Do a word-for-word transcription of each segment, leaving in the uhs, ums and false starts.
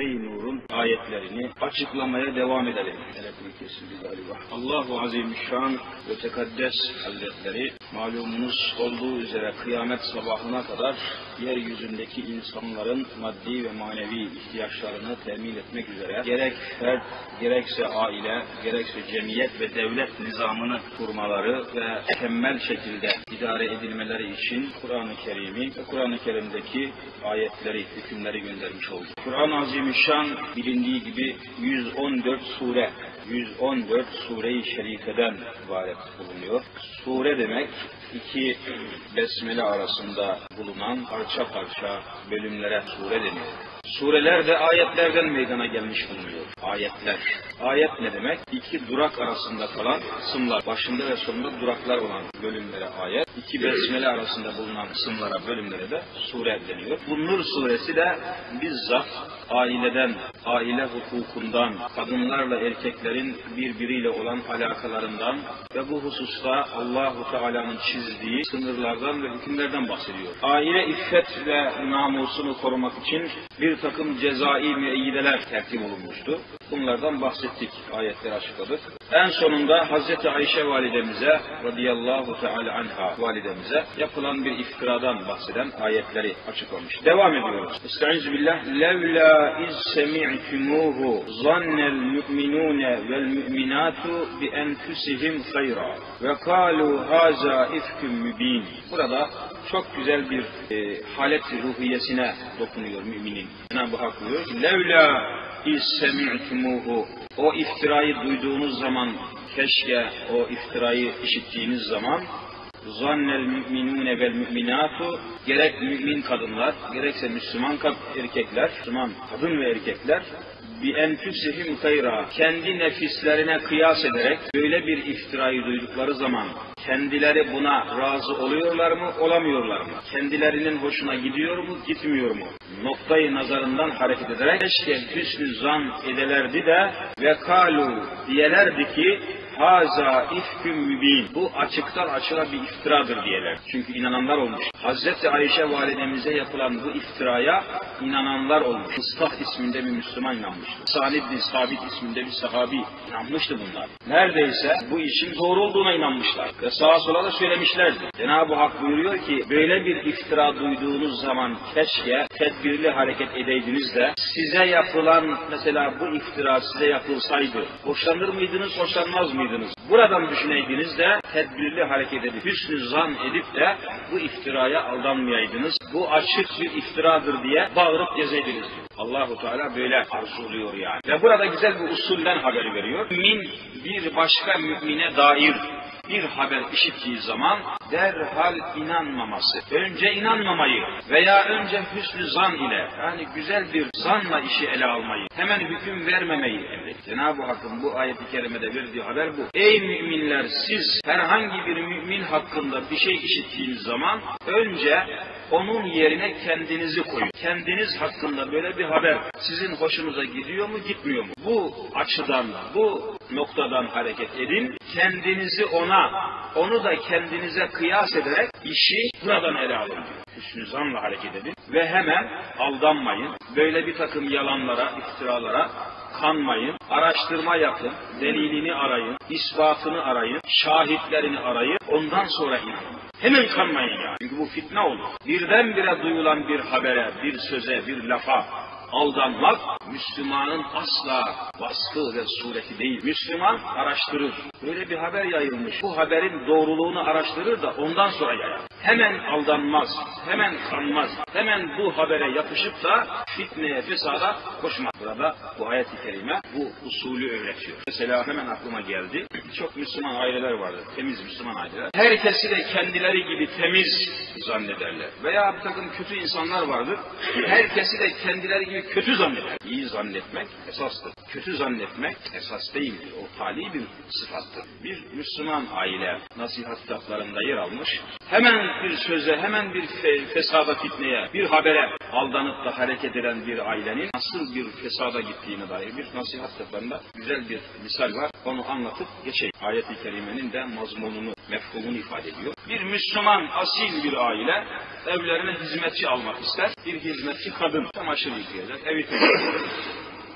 Risale-i Nur'un ayetlerini açıklamaya devam edelim. Allah-u Azimüşşan ve Tekaddes Hazretleri malumunuz olduğu üzere kıyamet sabahına kadar yeryüzündeki insanların maddi ve manevi ihtiyaçlarını temin etmek üzere gerek fert, gerekse aile, gerekse cemiyet ve devlet nizamını kurmaları ve mükemmel şekilde idare edilmeleri için Kur'an-ı Kerim'i ve Kur'an-ı Kerim'deki ayetleri, hükümleri göndermiş oldu. Kur'an-ı Azimüşşan bilindiği gibi yüz on dört sure, yüz on dört sure-i şerifeden ibaret bulunuyor. Sure demek iki besmele arasında bulunan parça parça bölümlere sure deniyor. Sureler de ayetlerden meydana gelmiş bulunuyor. Ayetler. Ayet ne demek? İki durak arasında kalan kısımlar. Başında ve sonunda duraklar olan bölümlere ayet. İki besmele arasında bulunan kısımlara, bölümlere de sure deniyor. Bu Nur suresi de bizzat aileden, aile hukukundan, kadınlarla erkeklerin birbiriyle olan alakalarından ve bu hususta Allah-u Teala'nın çizdiği sınırlardan ve hükümlerden bahsediyor. Aile iffet ve namusunu korumak için bir takım cezai müeyyideler tertip olunmuştu. Bunlardan bahsettik, ayetleri açıkladık. En sonunda Hz. Ayşe validemize, radıyallahu teala anha validemize yapılan bir iftiradan bahseden ayetleri açıklamış. Devam ediyoruz. Estaizu billah. Levla iz semi'tumuhu zannel mu'minune vel mu'minatu bi enfüsihim hayra ve kalu haza ifkün mübin. Burada çok güzel bir e, halet ruhiyesine dokunuyor müminin. Cenab-ı Hak diyor ki, levla iz semi'tumuhu, o iftirayı duyduğunuz zaman, keşke o iftirayı işittiğiniz zaman, zannel müminune vel müminatu, gerek mümin kadınlar, gerekse Müslüman erkekler, Müslüman kadın ve erkekler, bi enfüsihim hayra, kendi nefislerine kıyas ederek böyle bir iftirayı duydukları zaman kendileri buna razı oluyorlar mı, olamıyorlar mı? Kendilerinin hoşuna gidiyor mu, gitmiyor mu? Noktayı nazarından hareket ederek keşke hüsnü zan edelerdi de ve kalu diyelerdi ki haza ifkün mübin, bu açıktan açığa bir iftiradır diyeler. Çünkü inananlar olmuş. Hazreti Ayşe validemize yapılan bu iftiraya inananlar olmuş. Mustah isminde bir Müslüman inanmıştı. Sa'd ibn Sabit isminde bir sahabi inanmıştı bunlar. Neredeyse bu işin doğru olduğuna inanmışlar. Ve sağa sola da söylemişlerdi. Cenab-ı Hak buyuruyor ki böyle bir iftira duyduğunuz zaman keşke tedbirli hareket edeydiniz de size yapılan, mesela bu iftira size yapılsaydı hoşlanır mıydınız, hoşlanmaz mıydınız? Buradan düşüneydiniz de tedbirli hareket edip, hüsnü zan edip de bu iftiraya aldanmayaydınız. Bu açık bir iftiradır diye bağırıp gezeydiniz. Allah-u Teala böyle arzuluyor yani. Ve burada güzel bir usulden haber veriyor. Mümin bir başka mümine dair bir haber işittiği zaman derhal inanmaması, önce inanmamayı veya önce hüsnü zan ile, yani güzel bir zanla işi ele almayı, hemen hüküm vermemeyi emretti. Cenab-ı Hakk'ın bu ayet-i kerimede verdiği haber bu. Ey müminler, siz herhangi bir mümin hakkında bir şey işittiğiniz zaman önce onun yerine kendinizi koyun. Kendiniz hakkında böyle bir haber sizin hoşunuza gidiyor mu, gitmiyor mu? Bu açıdan, bu noktadan hareket edin. Kendinizi ona, onu da kendinize kıyas ederek işi buradan ele alın diyor. Hüsnü zanla hareket edin ve hemen aldanmayın. Böyle bir takım yalanlara, iftiralara kanmayın. Araştırma yapın. Delilini arayın. İspatını arayın. Şahitlerini arayın. Ondan sonra inanın. Hemen kanmayın yani. Çünkü bu fitne olur. Birdenbire duyulan bir habere, bir söze, bir lafa aldanmak Müslümanın asla vasfı ve sureti değil. Müslüman araştırır. Böyle bir haber yayılmış. Bu haberin doğruluğunu araştırır da ondan sonra yayar. Hemen aldanmaz, hemen kanmaz, hemen bu habere yapışıp da fitneye, fesada koşmaz. Burada bu ayet-i kerime bu usulü öğretiyor. Mesela hemen aklıma geldi. Çok Müslüman aileler vardır, temiz Müslüman aileler. Herkesi de kendileri gibi temiz zannederler. Veya bir takım kötü insanlar vardır. Herkesi de kendileri gibi kötü zanneder. İyi zannetmek esastır. Kötü zannetmek esas değildir. O tali bir sıfattır. Bir Müslüman aile nasihat kitaplarında yer almış. Hemen bir söze, hemen bir fesada, fitneye, bir habere aldanıp da hareket eden bir ailenin nasıl bir fesada gittiğine dair bir nasihat kitaplarında güzel bir misal var. Onu anlatıp geçeyim. Ayet-i kerimenin de mazmununu, mefhumunu ifade ediyor. Bir Müslüman asil bir aile evlerine hizmetçi almak ister. Bir hizmetçi kadın çamaşır yıkayacak, evi temizleyecek.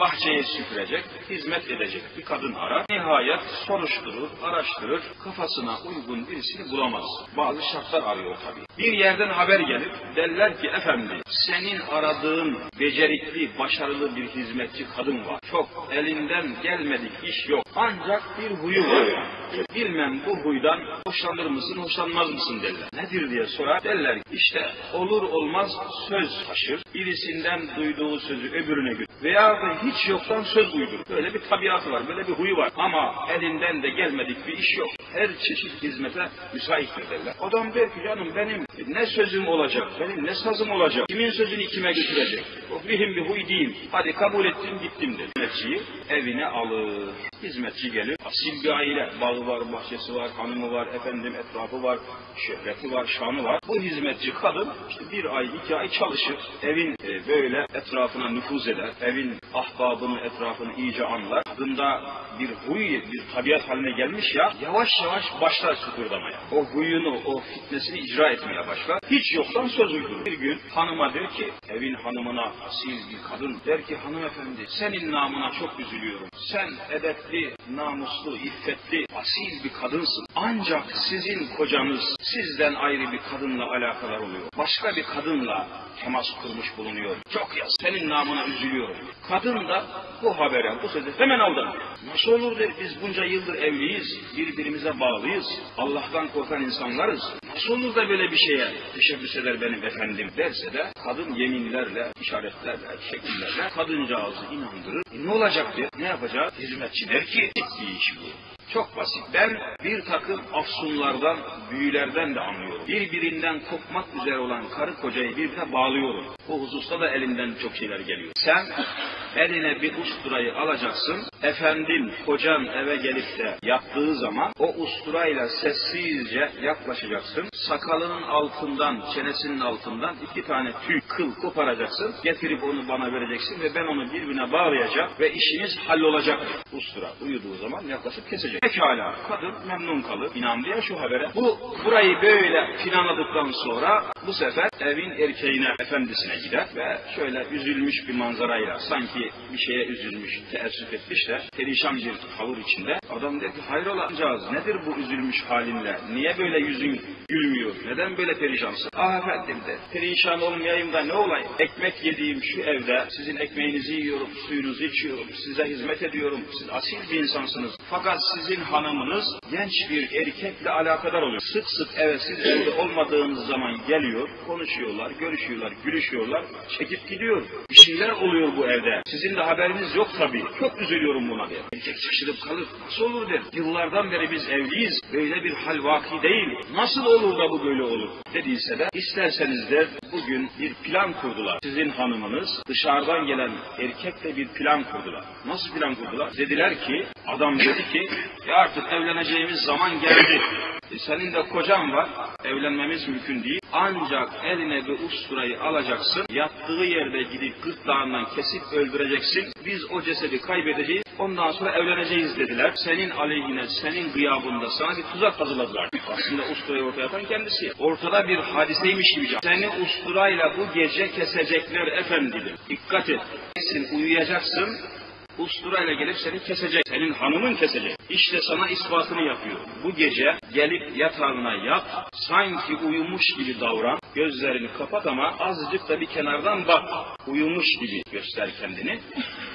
bahçeye süpürecek, hizmet edecek bir kadın arar. Nihayet soruşturur, araştırır, kafasına uygun birisini bulamaz. Bazı şartlar arıyor tabii. Bir yerden haber gelip derler ki efendi senin aradığın becerikli, başarılı bir hizmetçi kadın var. Çok elinden gelmedik iş yok. Ancak bir huyu var. Bilmem bu huydan hoşlanır mısın, hoşlanmaz mısın derler. Nedir diye sorar. Derler ki işte olur olmaz söz taşır. Birisinden duyduğu sözü öbürüne götürür. Veya hiç yoktan söz uydurur. Böyle bir tabiatı var, böyle bir huyu var. Ama elinden de gelmedik bir iş yok. Her çeşit hizmete müsaittir derler. Adam der ki canım benim ne sözüm olacak, benim ne sazım olacak, kimin sözünü kime götürecek? O mühim bir huy değil. Hadi kabul ettim gittim dedi. Hizmetçiyi evine alır. Hizmetçi gelir. Asil bir aile. Bağı var, bahçesi var, hanımı var, efendim etrafı var, şöhreti var, şanı var. Bu hizmetçi kadın işte bir ay, iki ay çalışır. Evin e, böyle etrafına nüfuz eder. Evin ahbabını, etrafını iyice anlar. Kadında bir huy, bir tabiat haline gelmiş ya, yavaş yavaş başlar kıpırdamaya. O huyunu, o fitnesini icra etmeye başlar. Hiç yoktan söz uydurur. Bir gün hanıma der ki, evin hanımına asil bir kadın der ki, hanımefendi senin namına çok üzülüyorum. Sen edepli, namuslu, iffetli, asil bir kadınsın. Ancak sizin kocanız sizden ayrı bir kadınla alakadar oluyor. Başka bir kadınla temas kurmuş bulunuyor. Çok yazık. Senin namına üzülüyorum. Kadın da bu habere, bu sözü hemen aldanıyor. Nasıl olur der, biz bunca yıldır evliyiz, birbirimize bağlıyız, Allah'tan korkan insanlarız. Nasıl olur da böyle bir şeye teşebbüs eder benim efendim derse de kadın yeminlerle, işaretlerle, şekillerle kadıncağızı inandırır. E ne olacak diye, ne yapacak? Hizmetçi der ki, bir iş bu. Çok basit. Ben bir takım afsunlardan, büyülerden de anlıyorum. Birbirinden kopmak üzere olan karı kocayı birbirine bağlıyorum. Bu hususta da elimden çok şeyler geliyor. Sen eline bir usturayı alacaksın. Efendim, kocan eve gelip de yattığı zaman o usturayla sessizce yaklaşacaksın. Sakalının altından, çenesinin altından iki tane tüy, kıl koparacaksın. Getirip onu bana vereceksin ve ben onu birbirine bağlayacağım ve işiniz hallolacak. Ustura uyuduğu zaman yaklaşıp kesecek. Pekala, kadın memnun kalır, inandı ya şu habere. Bu, burayı böyle planladıktan sonra bu sefer evin erkeğine, efendisine gider ve şöyle üzülmüş bir manzarayla, sanki bir şeye üzülmüş, teessüf etmiş de, perişan bir tavır içinde. Adam der ki, hayrola kadıncağız, nedir bu üzülmüş halinle, niye böyle yüzün gülmüyor, neden böyle perişansın? Ah efendim de, perişan olmayayım da ne olayım, ekmek yediğim şu evde, sizin ekmeğinizi yiyorum, suyunuzu içiyorum, size hizmet ediyorum, siz asil bir insansınız, fakat sizin hanımınız genç bir erkekle alakadar oluyor. Sık sık eve siz olmadığınız zaman geliyor, konuşuyorlar, görüşüyorlar, gülüşüyorlar, çekip gidiyor. Bir şeyler oluyor bu evde. Sizin de haberiniz yok tabii. Çok üzülüyorum buna diye. Erkek şaşırıp kalır. Nasıl olur der. Yıllardan beri biz evliyiz. Böyle bir hal vaki değil. Nasıl olur da bu böyle olur dediyse de, isterseniz der bugün bir plan kurdular. Sizin hanımınız dışarıdan gelen erkekle bir plan kurdular. Nasıl plan kurdular? Dediler ki, adam dedi ki, ya artık evleneceğimiz zaman geldi. E senin de kocan var. Evlenmemiz mümkün değil. Ancak eline bir usturayı alacaksın. Yattığı yerde gidip gırtlağından kesip öldüreceksin. Biz o cesedi kaybedeceğiz. Ondan sonra evleneceğiz dediler. Senin aleyhine, senin gıyabında sana bir tuzak hazırladılar. Aslında usturayı ortaya atan kendisi. Ortada bir hadiseymiş gibi. Seni usturayla bu gece kesecekler efendim. Dikkat et. Kesin uyuyacaksın. Usturayla gelip seni kesecek. Senin hanımın kesecek. İşte sana ispatını yapıyor. Bu gece gelip yatağına yat. Sanki uyumuş gibi davran. Gözlerini kapat ama azıcık da bir kenardan bak. Uyumuş gibi göster kendini.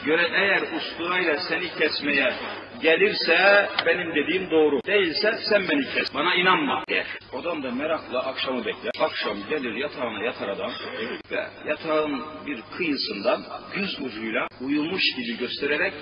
Göre eğer usturayla seni kesmeye gelirse benim dediğim doğru. Değilse sen beni kes. Bana inanma der. Adam da merakla akşamı bekler. Akşam gelir yatağına yatar adam ve yatağın bir kıyısından göz ucuyla uyumuş gibi göstererek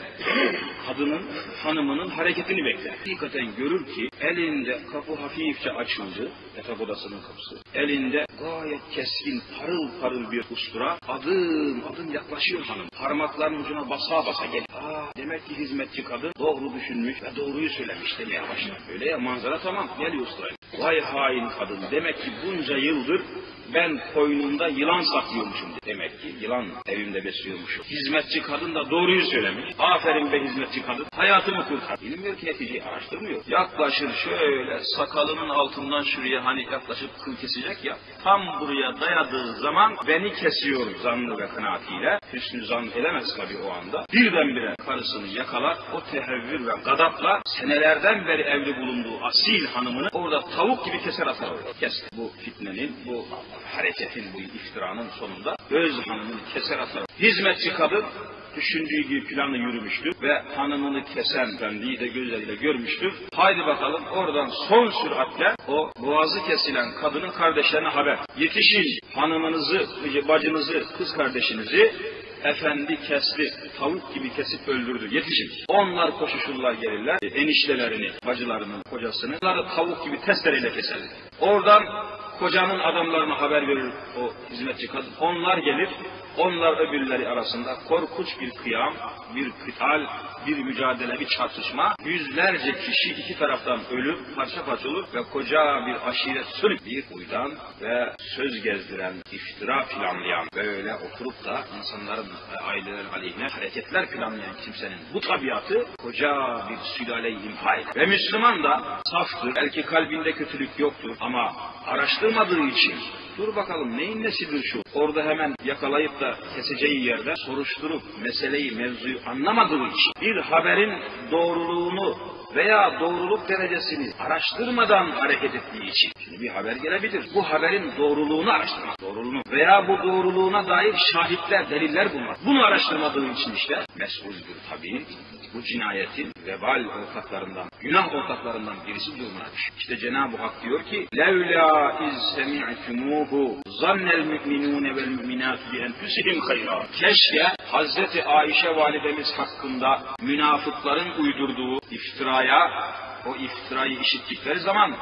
kadının, hanımının hareketini bekler. Hakikaten görür ki elinde kapı hafifçe açıldı. Yatak odasının kapısı. Elinde gayet keskin, parıl parıl bir ustura. Adım adım yaklaşıyor hanım. Parmaklarının ucuna basa basa geliyor. Aa, demek ki hizmetçi kadın doğru düşünmüş ve doğruyu söylemiş demeye başlar. Öyle ya, manzara tamam, geliyor ustura. Vay hain kadın, demek ki bunca yıldır ben koynumda yılan saklıyormuşum demek ki. Yılan evimde besliyormuşum. Hizmetçi kadın da doğruyu söylemiş. Aferin be hizmetçi kadın. Hayatımı kurtar. Bilmiyor ki neticeyi, araştırmıyor. Yaklaşır şöyle sakalının altından şuraya hani yaklaşıp kıl kesecek ya. Tam buraya dayadığı zaman beni kesiyor zannı ve kanaatiyle. Hüsnü zan edemez tabii o anda. Birdenbire karısını yakalar. O tehevvür ve gadapla senelerden beri evli bulunduğu asil hanımını orada tavuk gibi keser atar. Kesti. Bu fitnenin, bu hareketin, bu iftiranın sonunda öz hanımını keser atar. Hizmetçi kadın düşündüğü gibi planı yürümüştür ve hanımını kesen benliği de gözleriyle görmüştür. Haydi bakalım oradan son süratle o boğazı kesilen kadının kardeşlerine haber. Yetişin, hanımınızı, bacınızı, kız kardeşinizi efendi kesti, tavuk gibi kesip öldürdü. Yetişin. Onlar koşuşurlar gelirler. Eniştelerini, bacılarının kocasını tavuk gibi testereyle keserler. Oradan kocanın adamlarına haber verir o hizmetçi kadın. Onlar gelir. Onlar öbürleri arasında korkunç bir kıyam, bir kıtal, bir mücadele, bir çatışma. Yüzlerce kişi iki taraftan ölür, parça parça olur ve koca bir aşiret sürüp bir uydan ve söz gezdiren, iftira planlayan, böyle oturup da insanların, ailelerin aleyhine hareketler planlayan kimsenin bu tabiatı koca bir sülaleyi imha eder. Ve Müslüman da saftır. Belki kalbinde kötülük yoktur ama araştırmadığı için dur bakalım neyin nesidir şu? Orada hemen yakalayıp da keseceği yerde soruşturup meseleyi, mevzuyu anlamadığı için bir haberin doğruluğunu veya doğruluk derecesini araştırmadan hareket ettiği için. Şimdi bir haber gelebilir. Bu haberin doğruluğunu araştırmak. Doğruluğunu veya bu doğruluğuna dair şahitler, deliller bulmak. Bunu araştırmadığı için işte mesuldür tabii. Bu cinayetin vebal ortaklarından, günah ortaklarından birisi durumuna düşer. İşte Cenab-ı Hak diyor ki: "Levla iz semi'tumuhu zannel mü'minûne vel mü'minâtu bi enfusihim hayran." Keşke Hazreti Ayşe validemiz hakkında münafıkların uydurduğu iftiraya, o iftirayı işittikleri zaman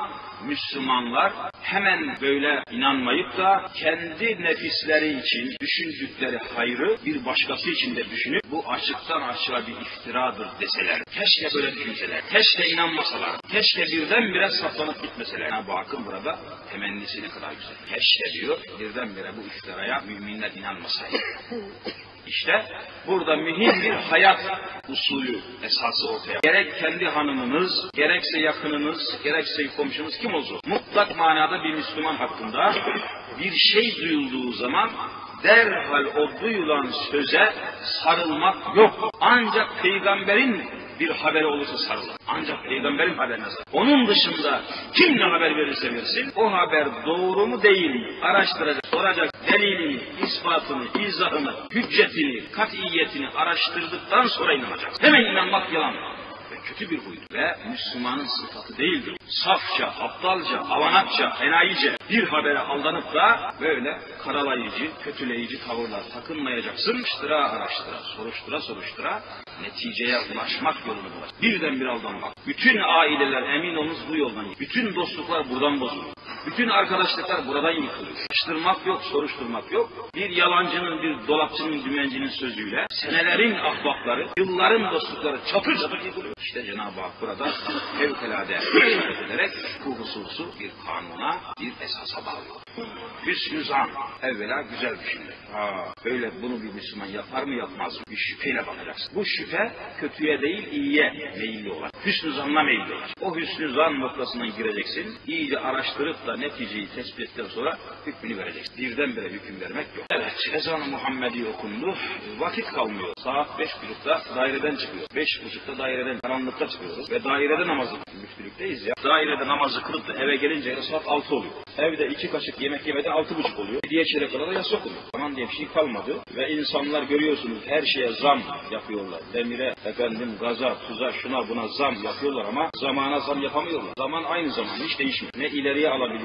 Müslümanlar hemen böyle inanmayıp da kendi nefisleri için düşündükleri hayrı bir başkası için de düşünüp bu açıktan açığa bir iftiradır deseler. Keşke böyle düşünseler. Keşke inanmasalar. Keşke birdenbire saplanıp gitmeseler. Yani bakın burada temennisi ne kadar güzel. Keşke diyor birdenbire bu iftiraya müminler inanmasaydı. İşte burada mühim bir hayat usulü esası ortaya. Gerek kendi hanımınız, gerekse yakınınız, gerekse komşunuz kim olsun. Mutlak manada bir Müslüman hakkında bir şey duyulduğu zaman derhal o duyulan söze sarılmak yok. Ancak peygamberin bir haberi olursa sarılır. Ancak peygamberin haberine sarılır. Onun dışında kim ne haber verirse versin o haber doğru mu değil mi araştıracak, soracak. Delilini, ispatını, izahını, hüccetini, kat'iyetini araştırdıktan sonra inanacak. Hemen inanmak yalan ve kötü bir huydu. Ve Müslümanın sıfatı değildir. Safça, aptalca, avanakça, enayice bir habere aldanıp da böyle karalayıcı, kötüleyici tavırlar takınmayacaksın. Araştıra araştıra, soruştura soruştura neticeye ulaşmak yolunu bulur. Birdenbire aldanmak. Bütün aileler emin olunuz bu yoldan. Bütün dostluklar buradan bozulur. Bütün arkadaşlıklar buradan yıkılıyor. Araştırmak yok, soruşturmak yok. Bir yalancının, bir dolapçının, dümencinin sözüyle senelerin ahbapları, yılların dostlukları çatır çatır yıkılıyor. İşte Cenab-ı Hak burada fevkalade işaret ederek bu hususu bir kanuna, bir esasa bağlıyor. Hüsnü zan. Evvela güzel düşünmek. Ha, böyle bunu bir Müslüman yapar mı yapmaz mı? Bir şüpheyle bakacaksın. Bu şüphe kötüye değil iyiye meyilli olan. Hüsnü zanla meyilli olan. O hüsnü zan noktasından gireceksin. İyice araştırıp da neticeyi tespit ettikten sonra hükmünü vereceksin. Birdenbire hüküm vermek yok. Evet, ezan-ı Muhammedi okundu. Vakit kalmıyor. Saat beş buçukta daireden çıkıyoruz. Beş buçukta daireden karanlıkta çıkıyoruz. Ve dairede namazı müftülükteyiz ya. Dairede namazı kılıp da eve gelince saat altı oluyor. Evde iki kaşık yemek yemede altı buçuk oluyor. Diye çeyrek arada yasa okunuyor. Aman diye bir şey kalmadı. Ve insanlar görüyorsunuz her şeye zam yapıyorlar. Demire, efendim, gaza, tuza, şuna buna zam yapıyorlar ama zamana zam yapamıyorlar. Zaman aynı zaman hiç değişmiyor. Ne ileriye alabiliyor.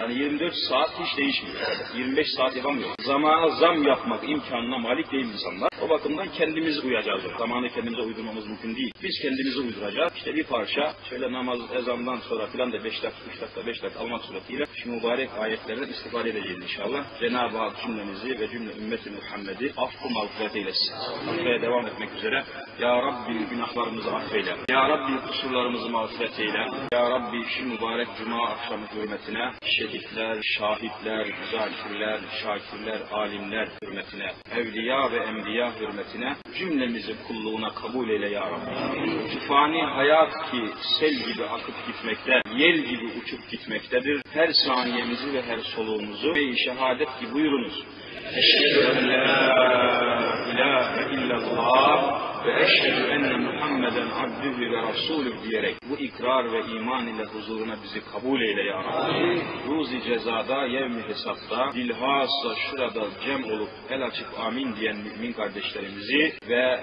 Yani yirmi dört saat hiç değişmiyor. yirmi beş saat yapamıyor. Zamana zam yapmak imkanına malik değil insanlar. O bakımdan kendimizi uyacağız. Zamanı kendimize uydurmamız mümkün değil. Biz kendimizi uyduracağız. İşte bir parça şöyle namaz ezandan sonra filan da beş dakika, üç dakika, beş dakika almak suretiyle şu mübarek ayetlerden istifade edeceğiz inşallah. Cenab-ı Allah cümlenizi ve cümle ümmeti Muhammed'i affı mağfiret eylesin. Affaya devam etmek üzere. Ya Rabbi günahlarımızı affeyle. Ya Rabbi kusurlarımızı mağfiret eyle. Ya Rabbi şu mübarek cuma akşamı hürmetine şehitler, şahitler, müzakirler, şakirler, alimler hürmetine, evliya ve enbiya hürmetine cümlemizi kulluğuna kabul eyle ya Rabbi. Şu fani hayat ki sel gibi akıp gitmekte, yel gibi uçup gitmektedir. Her saniyemizi ve her soluğumuzu ve-i şehadet ki buyurunuz. Eşhedü en la ilahe illallah ve eşhedü enne Muhammeden abdühü ve rasulü diyerek bu ikrar ve iman ile huzuruna bizi kabul eyle ya Rabbi. Ruzi cezada, yevmi hesapta, bilhassa şurada cem olup el açıp amin diyen mümin kardeşlerimizi ve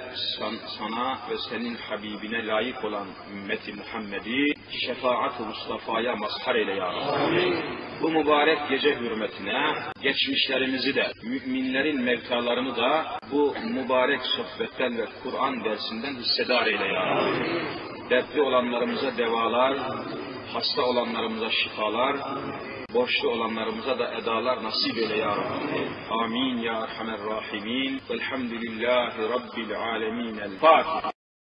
sana ve senin Habibine layık olan ümmeti Muhammed'i şefaat-ı Mustafa'ya mazhar eyle ya Rabbi. Bu mübarek gece hürmetine geçmişlerimizi de, müminlerin mevtalarını da bu mübarek sohbetten ve Kur'an dersinden hissedar eyle ya Rabbi. Dertli olanlarımıza devalar, hasta olanlarımıza şifalar, borçlu olanlarımıza da edalar nasip eyle ya Rabbi. Amin ya Erhamer Rahimin. Velhamdülillahi Rabbil Alemin. El Fatiha.